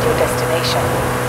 at your destination.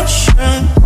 ocean.